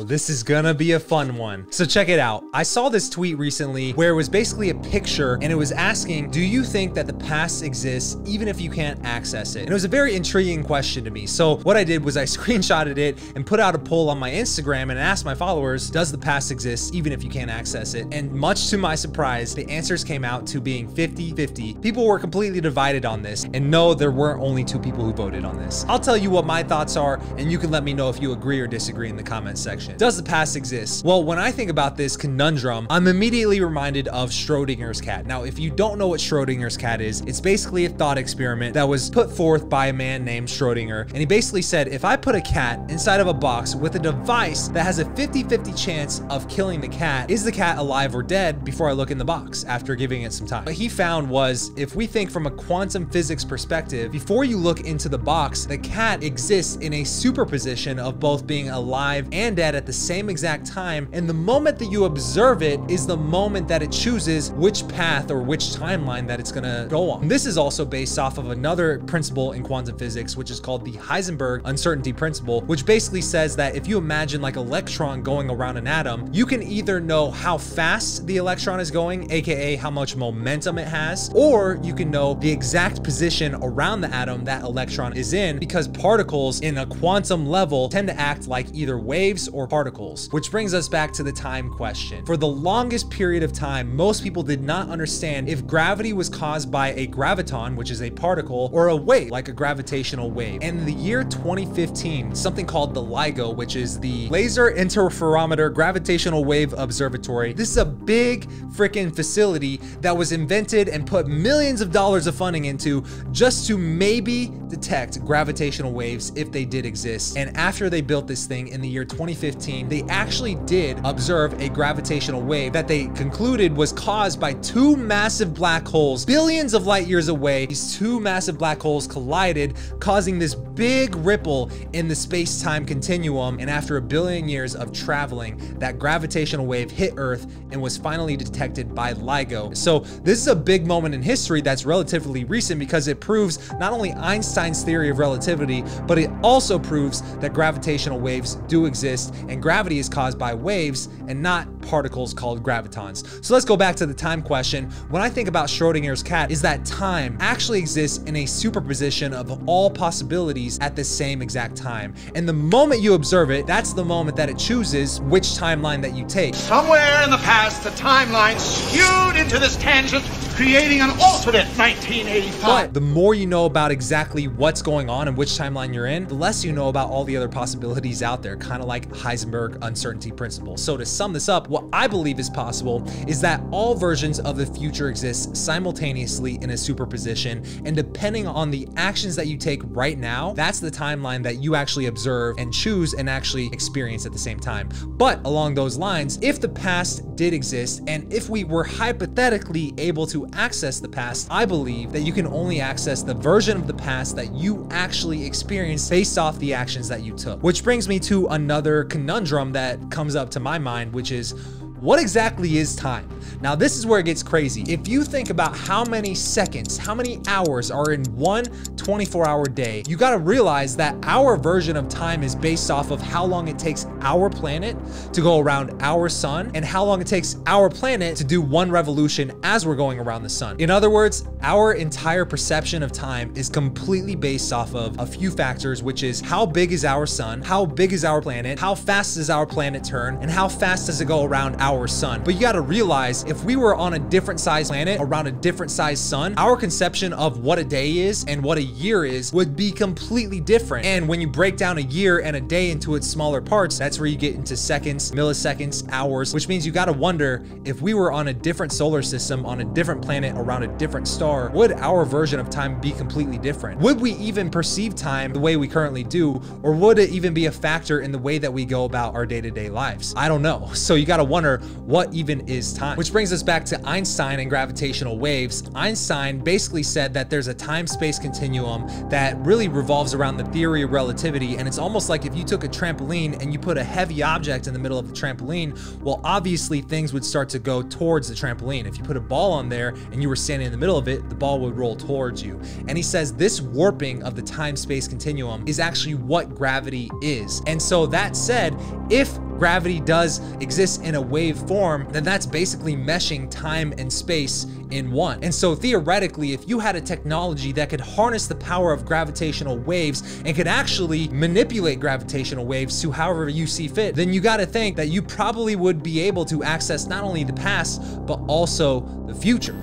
Well, this is gonna be a fun one. So check it out. I saw this tweet recently where it was basically a picture and it was asking, do you think that the past exists even if you can't access it? And it was a very intriguing question to me. So what I did was I screenshotted it and put out a poll on my Instagram and asked my followers, does the past exist even if you can't access it? And much to my surprise, the answers came out to being 50-50. People were completely divided on this. And no, there weren't only two people who voted on this. I'll tell you what my thoughts are and you can let me know if you agree or disagree in the comments section. Does the past exist? Well, when I think about this conundrum, I'm immediately reminded of Schrödinger's cat. Now, if you don't know what Schrödinger's cat is, it's basically a thought experiment that was put forth by a man named Schrödinger. And he basically said, if I put a cat inside of a box with a device that has a 50-50 chance of killing the cat, is the cat alive or dead before I look in the box after giving it some time? What he found was, if we think from a quantum physics perspective, before you look into the box, the cat exists in a superposition of both being alive and dead at the same exact time, and the moment that you observe it is the moment that it chooses which path or which timeline that it's gonna go on. And this is also based off of another principle in quantum physics, which is called the Heisenberg uncertainty principle, which basically says that if you imagine like an electron going around an atom, you can either know how fast the electron is going, aka how much momentum it has, or you can know the exact position around the atom that electron is in, because particles in a quantum level tend to act like either waves or particles. Which brings us back to the time question. For the longest period of time, most people did not understand if gravity was caused by a graviton, which is a particle, or a wave, like a gravitational wave. And in the year 2015, something called the LIGO, which is the Laser Interferometer Gravitational Wave Observatory. This is a big freaking facility that was invented and put millions of dollars of funding into just to maybe detect gravitational waves if they did exist. And after they built this thing in the year 2015, they actually did observe a gravitational wave that they concluded was caused by two massive black holes, billions of light years away. These two massive black holes collided, causing this big ripple in the space-time continuum. And after a billion years of traveling, that gravitational wave hit Earth and was finally detected by LIGO. So this is a big moment in history that's relatively recent because it proves not only Einstein's theory of relativity, but it also proves that gravitational waves do exist. And gravity is caused by waves and not particles called gravitons. So let's go back to the time question. When I think about Schrödinger's cat, is that time actually exists in a superposition of all possibilities at the same exact time. And the moment you observe it, that's the moment that it chooses which timeline that you take. Somewhere in the past, the timeline skewed into this tangent, creating an alternate 1985. But the more you know about exactly what's going on and which timeline you're in, the less you know about all the other possibilities out there, kind of like Heisenberg uncertainty principle. So to sum this up, what I believe is possible is that all versions of the future exist simultaneously in a superposition, and depending on the actions that you take right now, that's the timeline that you actually observe and choose and actually experience at the same time. But along those lines, if the past did exist, and if we were hypothetically able to access the past, I believe that you can only access the version of the past that you actually experienced based off the actions that you took. Which brings me to another conundrum that comes up to my mind, which is, what exactly is time? Now, this is where it gets crazy. If you think about how many seconds, how many hours are in one 24-hour day, you gotta realize that our version of time is based off of how long it takes our planet to go around our sun and how long it takes our planet to do one revolution as we're going around the sun. In other words, our entire perception of time is completely based off of a few factors, which is how big is our sun, how big is our planet, how fast does our planet turn, and how fast does it go around our sun. But you got to realize, if we were on a different size planet around a different size sun, our conception of what a day is and what a year is would be completely different. And when you break down a year and a day into its smaller parts, that's where you get into seconds, milliseconds, hours, which means you got to wonder, if we were on a different solar system, on a different planet around a different star, would our version of time be completely different? Would we even perceive time the way we currently do, or would it even be a factor in the way that we go about our day-to-day lives? I don't know. So you got to wonder, what even is time? Which brings us back to Einstein and gravitational waves. Einstein basically said that there's a time-space continuum that really revolves around the theory of relativity, and it's almost like if you took a trampoline and you put a heavy object in the middle of the trampoline, well, obviously things would start to go towards the trampoline. If you put a ball on there and you were standing in the middle of it, the ball would roll towards you. And he says this warping of the time-space continuum is actually what gravity is. And so that said, if gravity does exist in a wave form, then that's basically meshing time and space in one. And so theoretically, if you had a technology that could harness the power of gravitational waves and could actually manipulate gravitational waves to however you see fit, then you got to think that you probably would be able to access not only the past, but also the future.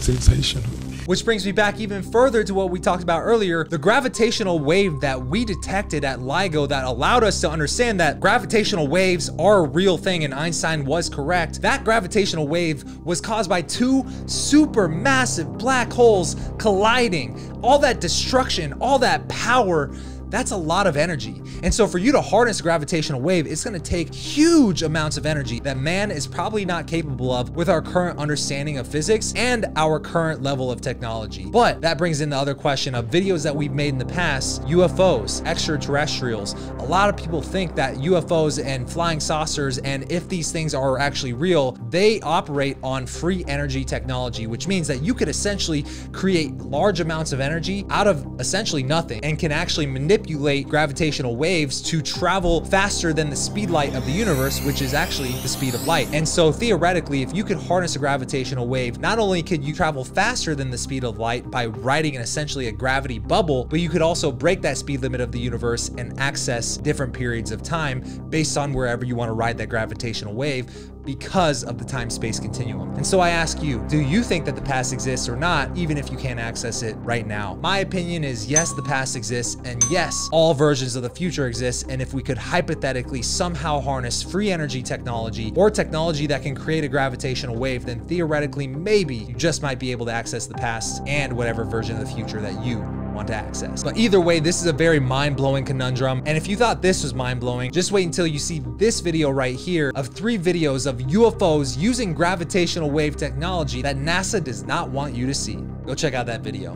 Sensational. Which brings me back even further to what we talked about earlier, the gravitational wave that we detected at LIGO that allowed us to understand that gravitational waves are a real thing and Einstein was correct. That gravitational wave was caused by two super massive black holes colliding. All that destruction, all that power, that's a lot of energy. And so for you to harness gravitational wave, it's gonna take huge amounts of energy that man is probably not capable of with our current understanding of physics and our current level of technology. But that brings in the other question of videos that we've made in the past, UFOs, extraterrestrials. A lot of people think that UFOs and flying saucers, and if these things are actually real, they operate on free energy technology, which means that you could essentially create large amounts of energy out of essentially nothing and can actually manipulate gravitational waves to travel faster than the speed light of the universe, which is actually the speed of light. And so theoretically, if you could harness a gravitational wave, not only could you travel faster than the speed of light by riding in essentially a gravity bubble, but you could also break that speed limit of the universe and access different periods of time based on wherever you want to ride that gravitational wave because of the time-space continuum. And so I ask you, do you think that the past exists or not, even if you can't access it right now? My opinion is yes, the past exists, and yes, all versions of the future exists, and if we could hypothetically somehow harness free energy technology or technology that can create a gravitational wave, then theoretically maybe you just might be able to access the past and whatever version of the future that you want to access. But either way, this is a very mind-blowing conundrum, and if you thought this was mind-blowing, just wait until you see this video right here of 3 videos of UFOs using gravitational wave technology that NASA does not want you to see. Go check out that video.